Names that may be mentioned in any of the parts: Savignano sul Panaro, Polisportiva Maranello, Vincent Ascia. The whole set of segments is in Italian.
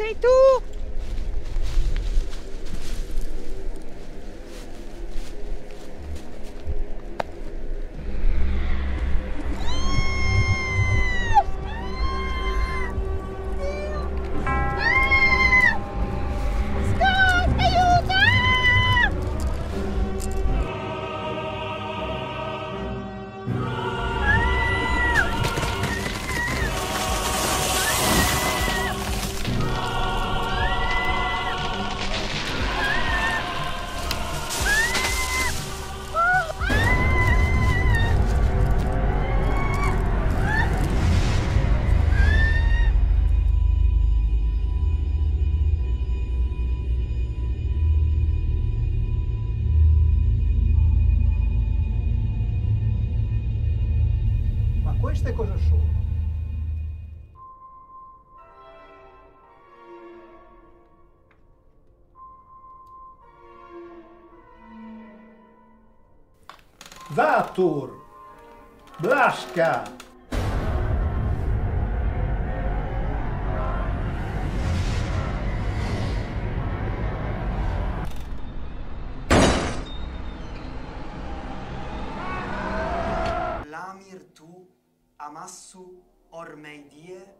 sei tu? Queste cosa sono? Vatur, Blasca, Lamir tu Amassu ormeidie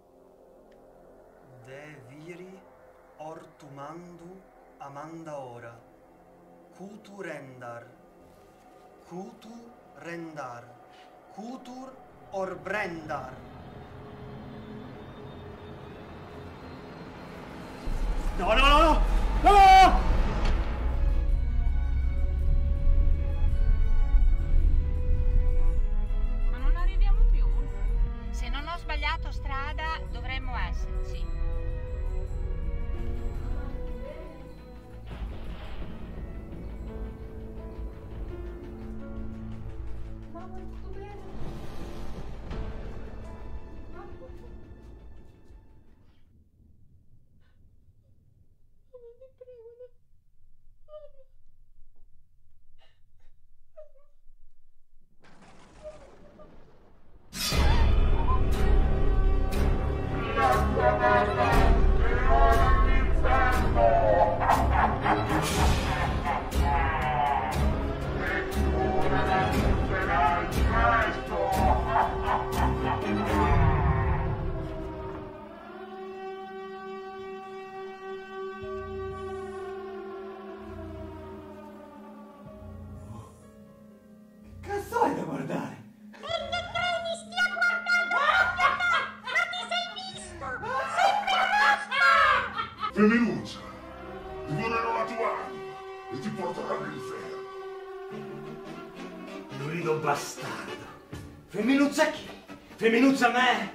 de viri ortumandu amanda ora. Cutu rendar. Cutur orbrendar. No! Strada dovremmo esserci. Mamma, tutto bene? Mamma. Femminuccia, ti vorrò la tua anima e ti porterò nell'inferno. Grido bastardo. Femminuccia chi? Femminuccia me?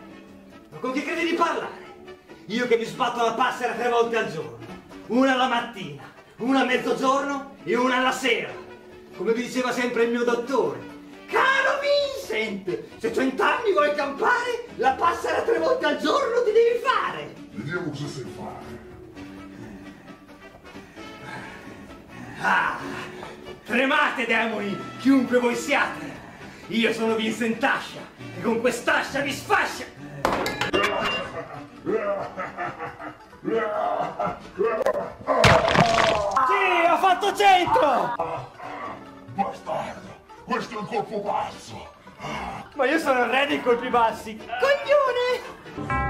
Ma con chi credi di parlare? Io che mi sbatto la passera 3 volte al giorno. Una alla mattina, una a mezzogiorno e una alla sera. Come mi diceva sempre il mio dottore. Caro Vincent, se 100 anni vuoi campare, la passera 3 volte al giorno ti devi fare. Vediamo cosa sai fare. Ah, tremate demoni, chiunque voi siate. Io sono Vincent Ascia e con quest'ascia vi sfascia. Sì, ho fatto centro. Bastardo, questo è un colpo basso. Ma io sono il re dei colpi bassi. Coglione!